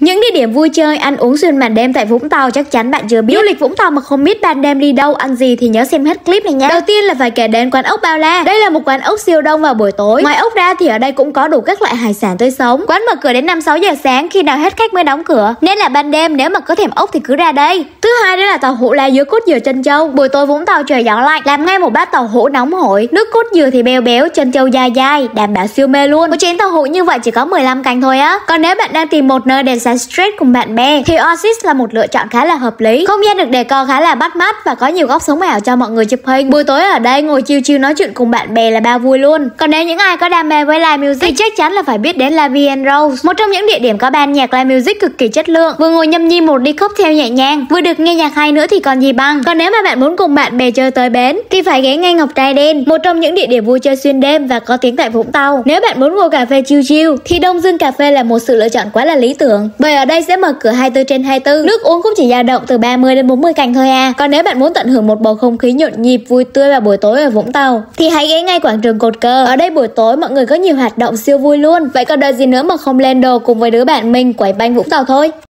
Những địa điểm vui chơi, ăn uống xuyên màn đêm tại Vũng Tàu chắc chắn bạn chưa biết. Du lịch Vũng Tàu mà không biết ban đêm đi đâu, ăn gì thì nhớ xem hết clip này nhé. Đầu tiên là phải kể đến quán ốc Bao La. Đây là một quán ốc siêu đông vào buổi tối. Ngoài ốc ra thì ở đây cũng có đủ các loại hải sản tươi sống. Quán mở cửa đến 5-6 giờ sáng, khi nào hết khách mới đóng cửa. Nên là ban đêm nếu mà có thèm ốc thì cứ ra đây. Thứ hai đó là tàu hũ lá dứa cốt dừa trân châu. Buổi tối Vũng Tàu trời gió lạnh, làm ngay một bát tàu hũ nóng hổi. Nước cốt dừa thì béo béo, trân châu dai dai, đảm bảo siêu mê luôn. Một chén tàu hũ như vậy chỉ có 15 cành thôi á. Còn nếu bạn đang tìm một nơi để stress cùng bạn bè thì Oasis là một lựa chọn khá là hợp lý. Không gian được đề co khá là bắt mắt và có nhiều góc sống ảo cho mọi người chụp hình. Buổi tối ở đây ngồi chill chill nói chuyện cùng bạn bè là bao vui luôn. Còn nếu những ai có đam mê với live music thì chắc chắn là phải biết đến La Vien Rose, một trong những địa điểm có ban nhạc live music cực kỳ chất lượng. Vừa ngồi nhâm nhi một đi cocktail nhẹ nhàng, vừa được nghe nhạc hay nữa thì còn gì bằng. Còn nếu mà bạn muốn cùng bạn bè chơi tới bến thì phải ghé ngay Ngọc Trai Đen, một trong những địa điểm vui chơi xuyên đêm và có tiếng tại Vũng Tàu. Nếu bạn muốn ngồi cà phê chill chill thì Đông Dương Cà Phê là một sự lựa chọn quá là lý tưởng. Bởi ở đây sẽ mở cửa 24/24, nước uống cũng chỉ dao động từ 30 đến 40 cành thôi à. Còn nếu bạn muốn tận hưởng một bầu không khí nhộn nhịp vui tươi vào buổi tối ở Vũng Tàu thì hãy ghé ngay quảng trường cột cờ. Ở đây buổi tối mọi người có nhiều hoạt động siêu vui luôn. Vậy còn đợi gì nữa mà không lên đồ cùng với đứa bạn mình quẩy banh Vũng Tàu thôi.